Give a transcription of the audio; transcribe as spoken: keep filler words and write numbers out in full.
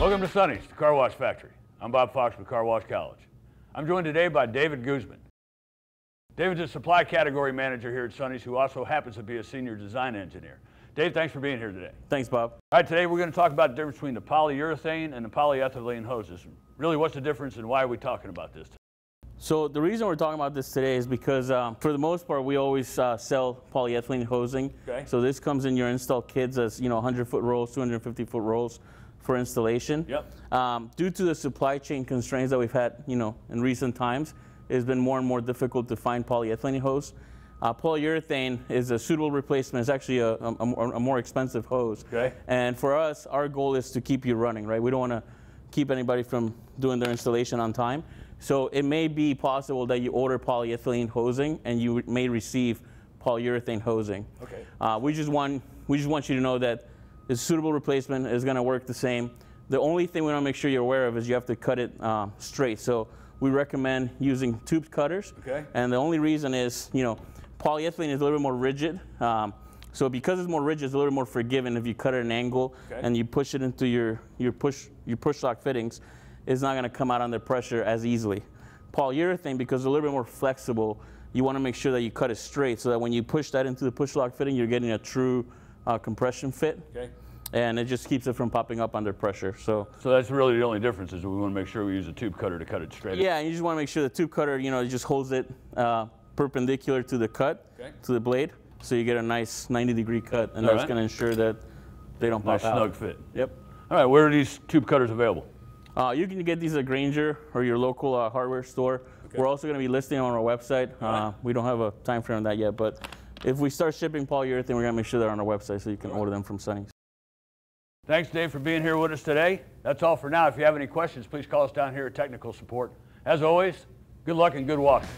Welcome to Sonny's, the Car Wash Factory. I'm Bob Fox with Car Wash College. I'm joined today by David Guzman. David's a supply category manager here at Sonny's who also happens to be a senior design engineer. Dave, thanks for being here today. Thanks, Bob. All right, today we're going to talk about the difference between the polyurethane and the polyethylene hoses. Really, what's the difference and why are we talking about this today? So the reason we're talking about this today is because um, for the most part, we always uh, sell polyethylene hosing. Okay. So this comes in your install kits as, you know, one hundred foot rolls, two hundred fifty foot rolls for installation. Yep. Um, due to the supply chain constraints that we've had, you know, in recent times, it's been more and more difficult to find polyethylene hose. Uh, polyurethane is a suitable replacement. It's actually a, a, a more expensive hose. Okay. And for us, our goal is to keep you running, right? We don't want to keep anybody from doing their installation on time. So it may be possible that you order polyethylene hosing and you may receive polyurethane hosing. Okay. Uh, we just want we just want you to know that a suitable replacement is going to work the same. The only thing we want to make sure you're aware of is you have to cut it uh, straight. So we recommend using tube cutters. Okay. And the only reason is, you know, polyethylene is a little bit more rigid. Um, so because it's more rigid, it's a little bit more forgiving. If you cut it at an angle, okay, and you push it into your your push your push lock fittings, it's not going to come out under pressure as easily. Polyurethane, because it's a little bit more flexible, you want to make sure that you cut it straight so that when you push that into the push lock fitting, you're getting a true uh, compression fit. Okay. And it just keeps it from popping up under pressure. So so that's really the only difference, is we want to make sure we use a tube cutter to cut it straight. Yeah, and you just want to make sure the tube cutter, you know, just holds it uh, perpendicular to the cut, okay, to the blade, so you get a nice ninety degree cut, and all that's right, going to ensure that they don't nice pop out. Nice snug fit. Yep. All right, where are these tube cutters available? Uh, you can get these at Grainger or your local uh, hardware store. Okay. We're also going to be listing on our website. Uh, right. We don't have a time frame on that yet, but if we start shipping polyurethane, we're going to make sure they're on our website so you can all order right them from Sonny's. Thanks, Dave, for being here with us today. That's all for now. If you have any questions, please call us down here at Technical Support. As always, good luck and good washing.